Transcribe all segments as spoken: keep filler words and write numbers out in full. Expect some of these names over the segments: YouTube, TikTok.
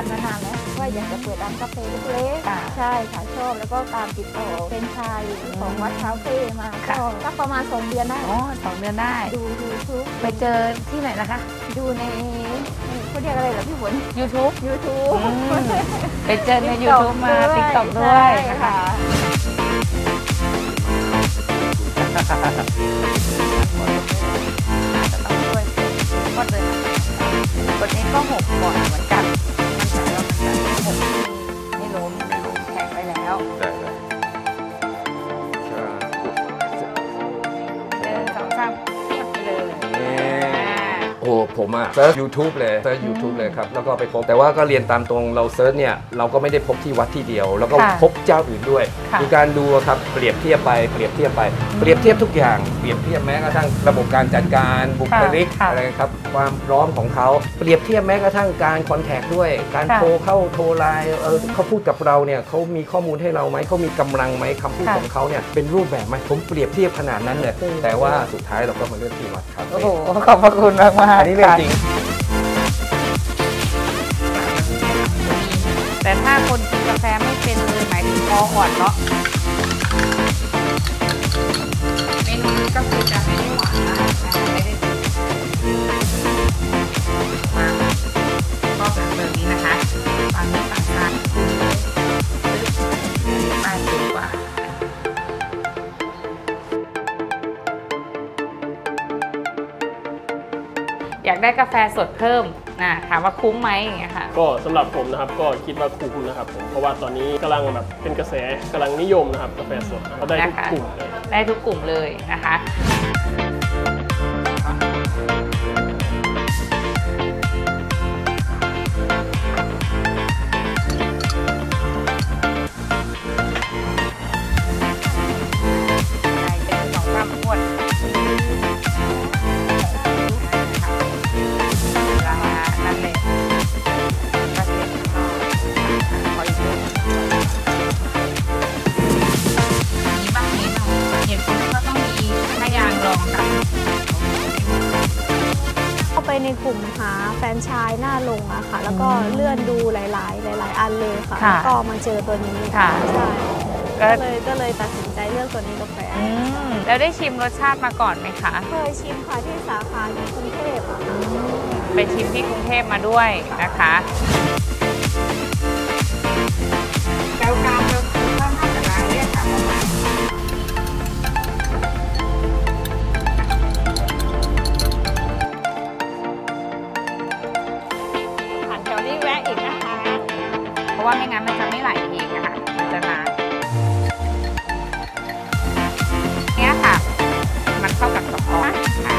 ฝันมานานแล้วว่าอยากจะเปิดร้านกาแฟเล็กๆใช่ค่ะชอบแล้วก็ตามติดต่อเป็นชายของวัดคาเฟ่มาก็ประมาณสองเดือนได้อ๋อสองเดือนได้ดูดูทุกไปเจอที่ไหนนะคะดูในเขาเรียกอะไรเหรอพี่ฝน YouTube YouTube ไปเจอใน YouTube มา TikTok ด้วยค่ะกดเลยกดนี้ก็หกก่อนเหมือนกันไม่ล้มแข็งไปแล้วเดินสองสามเทียบไปเลยโอ้ผมอะเซิร์ช YouTube เลยเซิร์ช YouTube เลยครับแล้วก็ไปพบแต่ว่าก็เรียนตามตรงเราเซิร์ชเนี่ยเราก็ไม่ได้พบที่วัดที่เดียวแล้วก็พบเจ้าอื่นด้วยมีการดูครับเปรียบเทียบไปเปรียบเทียบไปเปรียบเทียบทุกอย่างเปรียบเทียบแม้กระทั่งระบบการจัดการบุคลิกอะไรครับความพร้อมของเขาเปรียบเทียบแม้กระทั่งการคอนแทคด้วยการโทรเข้าโทรไลน์เออเขาพูดกับเราเนี่ยเขามีข้อมูลให้เราไหมเขามีกำลังไหมคำพูดของเขาเนี่ยเป็นรูปแบบไหมผมเปรียบเทียบขนาดนั้นเลยแต่ว่าสุดท้ายเราก็มาเลือกที่วัดครับโอ้โหขอบพระคุณมากอันนี้เรื่องจริงแต่ถ้าคนกินกาแฟไม่เป็นเลยหมายถึงคออ่อนเนาะเมนูนี้ก็คือจะไม่ได้หวานมากไม่ได้มาก็แบบแบบนี้นะคะบางนี้บางร้านมาดีกว่าอยากได้กาแฟสดเพิ่มนะถามว่าคุ้มไหมอย่างเงี้ยค่ะก็สำหรับผมนะครับก็คิดว่าคุ้มนะครับผมเพราะว่าตอนนี้กำลังแบบเป็นกระแสกำลังนิยมนะครับกาแฟสดก็ได้ทุกกลุ่มเลยได้ทุกกลุ่มเลยนะคะในกลุ่มหาแฟนชายหน้าลงอะค่ะแล้วก็เลื่อนดูหลายๆหลายๆอันเลยค่ะก็มาเจอตัวนี้ค่ะใช่ก็เลยก็เลยตัดสินใจเลือกตัวนี้กาแฟแล้วได้ชิมรสชาติมาก่อนไหมคะเคยชิมค่ะที่สาขาในกรุงเทพอะไปชิมที่กรุงเทพมาด้วยนะคะแก้วกาแฟเพราะว่าไม่งั้นมันจะไม่ไหลเองค่ะมันจะนานเนี้ยค่ะมันเข้ากับกระเพาะค่ะ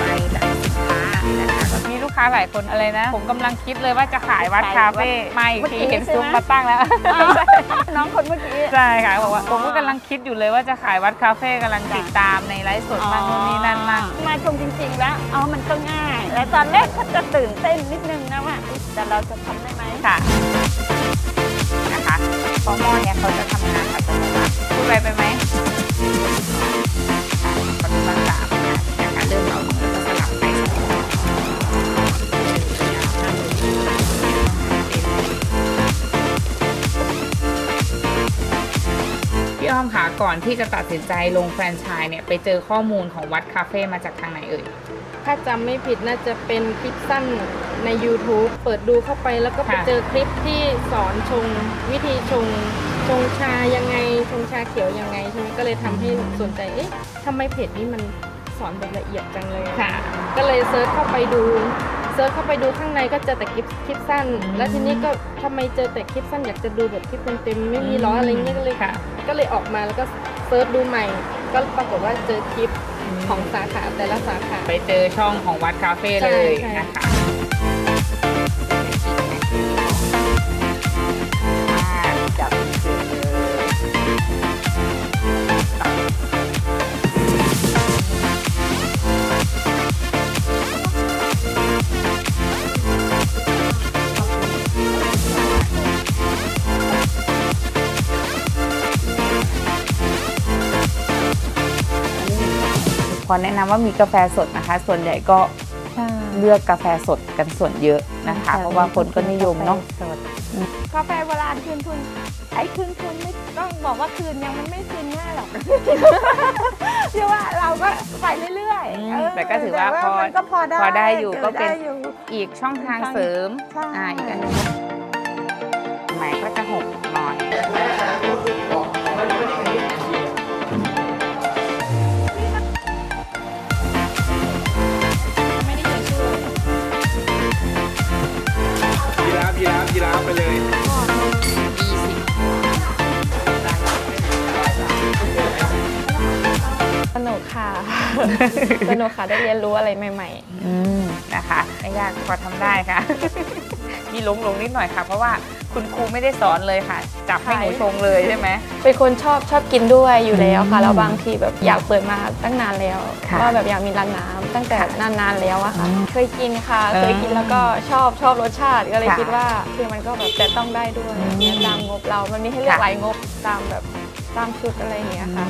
ไปหลายสินค้านะคะมีลูกค้าหลายคนอะไรนะผมกำลังคิดเลยว่าจะขายวัดคาเฟ่ไม่ทีเห็นซุ้มมาตั้งแล้วน้องคนเมื่อกี้ใช่ค่ะบอกว่าผมก็กำลังคิดอยู่เลยว่าจะขายวัดคาเฟ่กำลังติดตามในไลฟ์สดบ้างนี่นั่นบ้างมาชมจริงๆแล้วเอามันก็ง่ายแต่ตอนแรกก็จะตื่นเต้นนิดนึงนะว่าแต่เราจะทำได้ไหมค่ะนะคะพอมอเนี่ยเขาจะทำงานเขาจะบอกว่าพูดไปไปไหมคนภาษานะคะเริ่มเราจะสลับไปพี่อ้อมค่ะก่อนที่จะตัดสินใจลงแฟรนไชส์เนี่ยไปเจอข้อมูลของวัดคาเฟ่มาจากทางไหนเอ่ยถ้าจำไม่ผิดน่าจะเป็นคลิปสั้นใน YouTube เปิดดูเข้าไปแล้วก็ไปเจอคลิปที่สอนชงวิธีชงชงชายังไงชงชาเขียวยังไงใช่ไหมก็เลยทำให้สนใจเอ๊ะทำไมเพจนี้มันสอนแบบละเอียดจังเลยก็เลยเซิร์ชเข้าไปดูเซิร์ชเข้าไปดูข้างในก็เจอแต่คลิปคลิปสั้นแล้วทีนี้ก็ทำไมเจอแต่คลิปสั้นอยากจะดูแบบคลิปเต็มๆไม่มีล้ออะไรเงี้ยเลยค่ะก็เลยออกมาแล้วก็เซิร์ชดูใหม่ก็ปรากฏว่าเจอคลิปของสาขาแต่ละสาขาไปเจอช่องของวัดคาเฟ่เลยนะคะจับขอแนะนำว่ามีกาแฟสดนะคะส่วนใหญ่ก็ เลือกกาแฟสดกันส่วนเยอะนะคะเพราะว่าคนก็นิยมเนาะกาแฟโบราณคืนทุนไอ้คืนทุนไม่ต้องบอกว่าคืนยังมันไม่คืนง่ายหรอกเชื่อว่าเราก็ไปเรื่อยๆแต่ก็ถือว่าพอพอได้อยู่ก็เป็นอีกช่องทางเสริมอีกอันนึงหมายก็จะหกนอนยีราฟยีราฟไปเลยสนุกค่ะสนุกค่ะได้เรียนรู้อะไรใหม่ๆนะคะไม่ยากพอทำได้ค่ะมีหลงหลงนิดหน่อยค่ะเพราะว่าคุณครูไม่ได้สอนเลยค่ะจับให้หนูชงเลยใช่ไหมเป็นคนชอบชอบกินด้วยอยู่แล้วค่ะแล้วบางทีแบบอยากเปิดมาตั้งนานแล้วว่าแบบอยากมีร้านน้ำตั้งแต่นานๆแล้วอะค่ะเคยกินค่ะเคยกินแล้วก็ชอบชอบรสชาติก็เลยคิดว่าคือมันก็แบบแต่ต้องได้ด้วยตามงบเรามันมีให้เลือกหลายงบตามแบบตามชุดอะไรอย่างเงี้ยค่ะ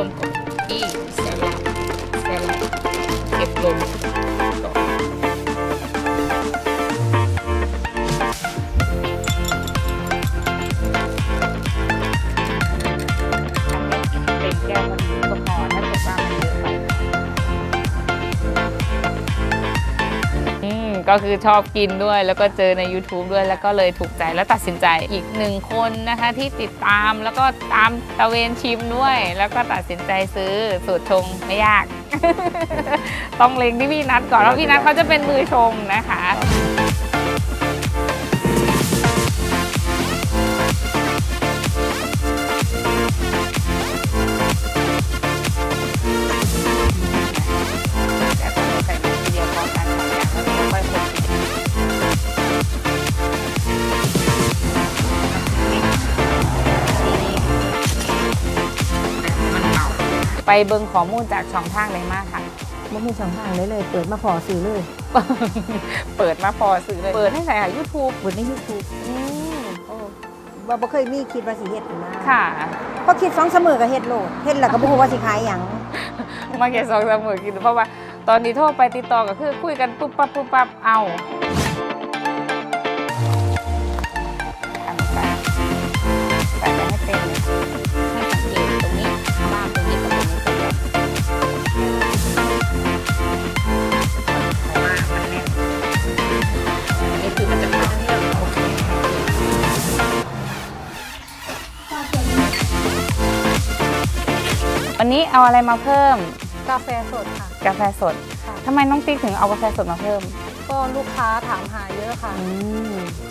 ลมก่อนอีเซลาเซลาเก็บลมก่อนเป็นแก้วก็พอถ้าเกิดว่ามันเยอะไปอืมก็คือชอบกินด้วยแล้วก็เจอใน ยูทูบ ด้วยแล้วก็เลยถูกใจแล้วตัดสินใจอีกหนึ่งคนนะคะที่ติดตามแล้วก็ตามตะเวนชิมด้วยแล้วก็ตัดสินใจซื้อสูตรชงไม่ยาก ต้องเล็งที่พี่นัทก่อนแล้วพี่นัทเขาจะเป็นมือชงนะคะไปเบิ่งข้อมูลจากช่องทางเลยมากค่ะไม่มีช่องทางเลยเลยเปิดมาพอซื้อเลยเปิดมาพอซื้อเลยเปิดให้ใครค่ะ ยูทูบ เปิดใน ยูทูบ อืมโอ้ว่าบ่เคยมีคิดว่าสิเฮ็ดมาค่ะพอคิดสองสามมื้อก็เฮ็ดโลดเฮ็ดแล้วก็บ่รู้ว่าสิขายหยังมาแค่สองสามมื้อกินเพราะว่าตอนนี้โทรไปติดต่อก็คือคุยกันปุ๊บปั๊บปุ๊บปั๊บเอาวันนี้เอาอะไรมาเพิ่มกาแฟสดค่ะกาแฟสดทำไมน้องติ๊กถึงเอากาแฟสดมาเพิ่มก็ลูกค้าถามหาเยอะค่ะ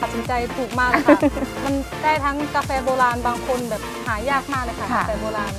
ตัดสินใจถูกมากค่ะมันได้ทั้งกาแฟโบราณบางคนแบบหายากมากเลยค่ะกาแฟโบราณ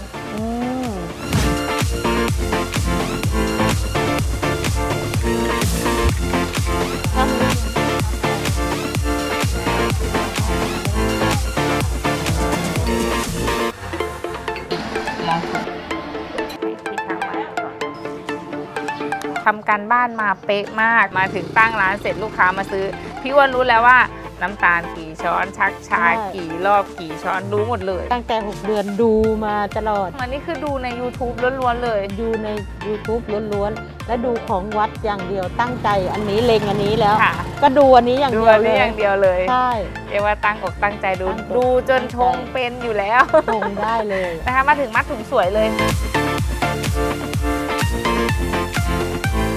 ทำการบ้านมาเป๊ะมากมาถึงตั้งร้านเสร็จลูกค้ามาซื้อพี่ว่ารู้แล้วว่าน้ำตาลกี่ช้อนชักชากี่รอบกี่ช้อนรู้หมดเลยตั้งแต่หกเดือนดูมาตลอดมันนี่คือดูใน ยูทูบ ล้วนๆเลยดูใน ยูทูบ ล้วนๆและดูของวัดอย่างเดียวตั้งใจอันนี้เลงอันนี้แล้วก็ดูอันนี้อย่างเดียวเลยอย่างเดียวเลยใช่เอว่าตั้งอกตั้งใจดูดูจนชงเป็นอยู่แล้วชงได้เลยนะคะมาถึงมัดถุงสวยเลยThank you.